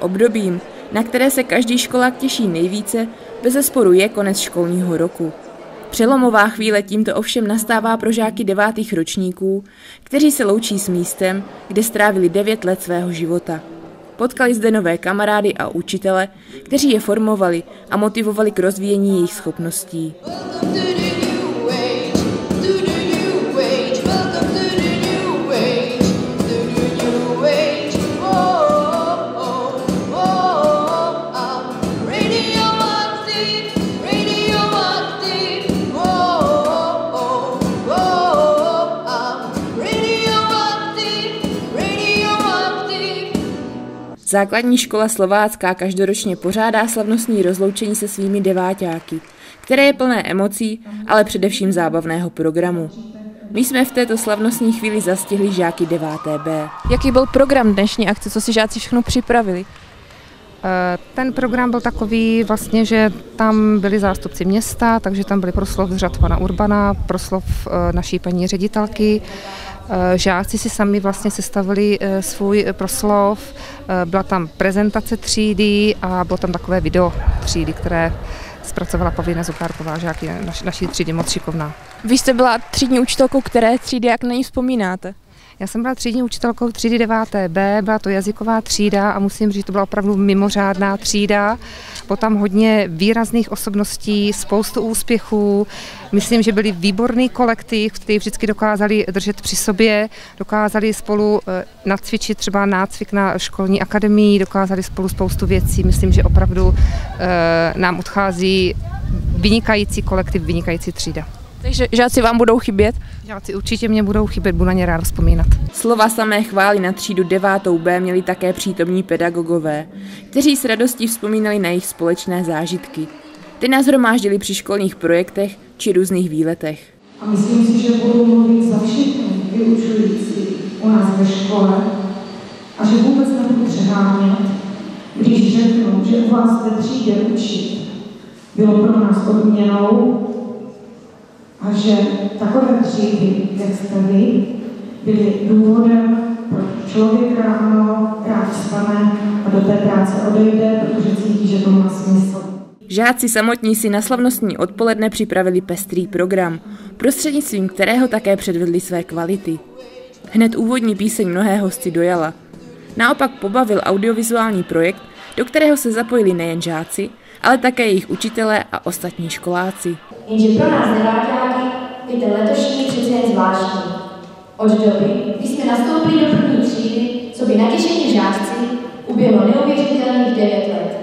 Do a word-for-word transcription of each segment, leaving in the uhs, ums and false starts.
Obdobím, na které se každý školák těší nejvíce, bezesporu je konec školního roku. Přelomová chvíle tímto ovšem nastává pro žáky devátých ročníků, kteří se loučí s místem, kde strávili devět let svého života. Potkali zde nové kamarády a učitele, kteří je formovali a motivovali k rozvíjení jejich schopností. Základní škola Slovácká každoročně pořádá slavnostní rozloučení se svými deváťáky, které je plné emocí, ale především zábavného programu. My jsme v této slavnostní chvíli zastihli žáky deváté bé. Jaký byl program dnešní akce, co si žáci všechno připravili? Ten program byl takový vlastně, že tam byli zástupci města, takže tam byly proslov z řad pana Urbana, proslov naší paní ředitelky. Žáci si sami vlastně sestavili svůj proslov, byla tam prezentace třídy a bylo tam takové video třídy, které zpracovala Pavlína Zuchárková, žáky naš, naší třídy, moc šikovná. Vy jste byla třídní učitelkou které třídy, jak na ní vzpomínáte? Já jsem byla třídní učitelkou třídy deváté bé, byla to jazyková třída a musím říct, že to byla opravdu mimořádná třída. Bylo tam hodně výrazných osobností, spoustu úspěchů. Myslím, že byli výborný kolektiv, který vždycky dokázali držet při sobě, dokázali spolu nacvičit třeba nácvik na školní akademii, dokázali spolu spoustu věcí. Myslím, že opravdu nám odchází vynikající kolektiv, vynikající třída. Takže žáci vám budou chybět? Žáci určitě mě budou chybět, budu na ně rád vzpomínat. Slova samé chvály na třídu devátou bé měli také přítomní pedagogové, kteří s radostí vzpomínali na jejich společné zážitky. Ty nás hromáždili při školních projektech či různých výletech. A myslím si, že budou mluvit za všechny vyučující u nás ve škole a že vůbec nebudu přehánět, když řeknu, že u vás ve třídě učit bylo pro nás odměnou, a že takové třídy, jak jste vy, byly důvodem, proč člověk ráno rád vstane a do té práce odejde, protože cítí, že to má smysl. Žáci samotní si na slavnostní odpoledne připravili pestrý program, prostřednictvím kterého také předvedli své kvality. Hned úvodní píseň mnohé hosty dojala. Naopak pobavil audiovizuální projekt, do kterého se zapojili nejen žáci, ale také jejich učitelé a ostatní školáci. Jenže pro nás deváťáky je ten letošní přece jen zvláštní. Od doby, kdy jsme nastoupili do první třídy, co by natěšení žáci, uběhlo neuvěřitelných devět let.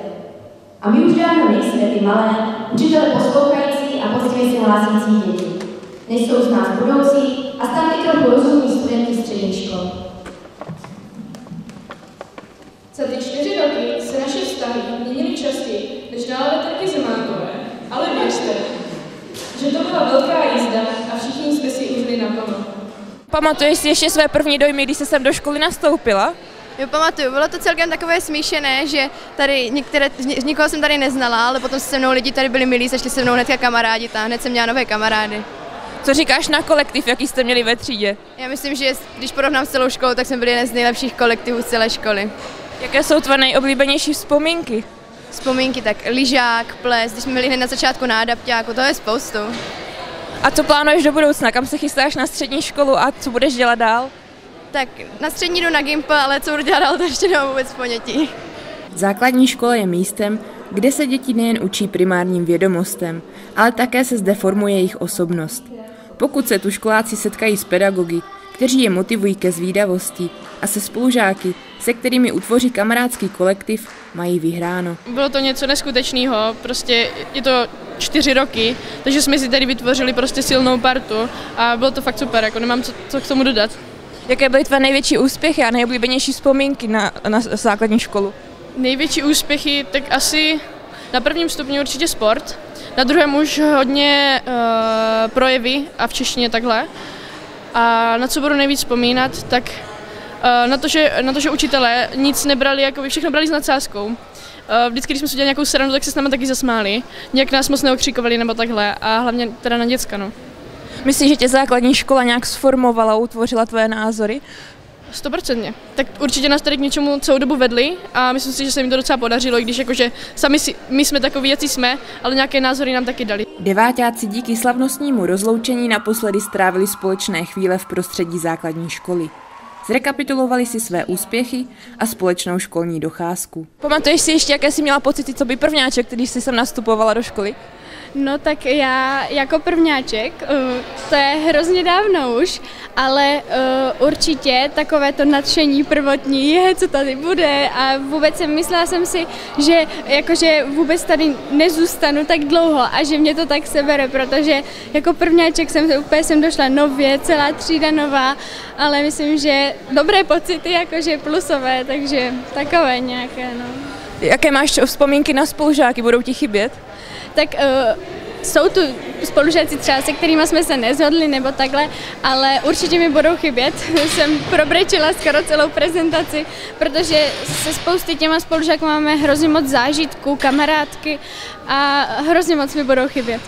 A my už dávno nejsme ty malé, učitele poslouchající a poctivě se hlásící děti. Nejsou z nás budoucí a stále trochu rozumní studenti středních škol. Za ty čtyři roky se naše vztahy měnily častěji, než dále taky zemákové, ale věřte, že to byla velká jízda a všichni jsme si užili na pamat. Pamatuješ si ještě své první dojmy, když jsi sem do školy nastoupila? Jo, pamatuju, bylo to celkem takové smíšené, že tady některé, nikoho jsem tady neznala, ale potom se mnou lidi tady byli milí, začali se mnou hnedka kamarádi a hned jsem měla nové kamarády. Co říkáš na kolektiv, jaký jste měli ve třídě? Já myslím, že když porovnám s celou školou, tak jsem byl jeden z nejlepších kolektivů z celé školy. Jaké jsou tvé nejoblíbenější vzpomínky? Vzpomínky tak lyžák, ples, když jsme byli hned na začátku na adapťáku, to je spoustu. A co plánuješ do budoucna? Kam se chystáš na střední školu a co budeš dělat dál? Tak na střední jdu na GIMP, ale co budu dělat dál, to ještě nemám vůbec ponětí. Základní škola je místem, kde se děti nejen učí primárním vědomostem, ale také se zde formuje jejich osobnost. Pokud se tu školáci setkají s pedagogy, kteří je motivují ke zvídavosti a se spolužáky, se kterými utvoří kamarádský kolektiv, mají vyhráno. Bylo to něco neskutečného, prostě je to čtyři roky, takže jsme si tady vytvořili prostě silnou partu a bylo to fakt super, jako nemám co, co k tomu dodat. Jaké byly tvé největší úspěchy a nejoblíbenější vzpomínky na, na základní školu? Největší úspěchy, tak asi na prvním stupni určitě sport, na druhém už hodně uh, projevy a v češtině takhle. A na co budu nejvíc vzpomínat, tak na to, že, na to, že učitelé nic nebrali, jako by všechno brali s nadsázkou. Vždycky, když jsme si dělali nějakou srandu, tak se s námi taky zasmáli. Nějak nás moc neokřikovali nebo takhle a hlavně teda na děcka. No. Myslíš, že tě základní škola nějak sformovala, utvořila tvoje názory? Stoprocentně. Tak určitě nás tady k něčemu celou dobu vedli a myslím si, že se jim to docela podařilo, i když jakože sami si, my jsme takoví, jací jsme, ale nějaké názory nám taky dali. Deváťáci díky slavnostnímu rozloučení naposledy strávili společné chvíle v prostředí základní školy. Zrekapitulovali si své úspěchy a společnou školní docházku. Pamatuješ si ještě, jaké jsi měla pocity, co by prvňáček, když jsi sem nastupovala do školy? No tak já jako prvňáček, to je hrozně dávno už, ale určitě takové to nadšení prvotní je, co tady bude a vůbec jsem myslela jsem si, že jakože vůbec tady nezůstanu tak dlouho a že mě to tak sebere, protože jako prvňáček jsem úplně sem došla nově, celá třída nová, ale myslím, že dobré pocity, jakože plusové, takže takové nějaké, no. Jaké máš vzpomínky na spolužáky, budou ti chybět? Tak uh, jsou tu spolužáci třeba, se kterými jsme se nezhodli nebo takhle, ale určitě mi budou chybět. Jsem probrečila skoro celou prezentaci, protože se spousty těma spolužáků máme hrozně moc zážitků, kamarádky a hrozně moc mi budou chybět.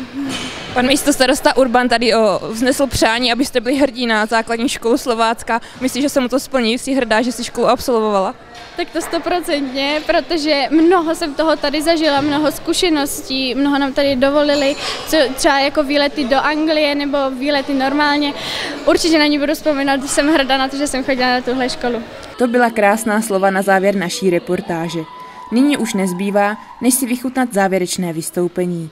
Pan místostarosta Urban tady o, vznesl přání, abyste byli hrdí na základní školu Slovácká. Myslíš, že se mu to splní? Jsi hrdá, že jsi školu absolvovala? Tak to stoprocentně, protože mnoho jsem toho tady zažila, mnoho zkušeností, mnoho nám tady dovolili, co, třeba jako výlety do Anglie nebo výlety normálně. Určitě na ní budu vzpomínat, jsem hrdá na to, že jsem chodila na tuhle školu. To byla krásná slova na závěr naší reportáže. Nyní už nezbývá, než si vychutnat závěrečné vystoupení.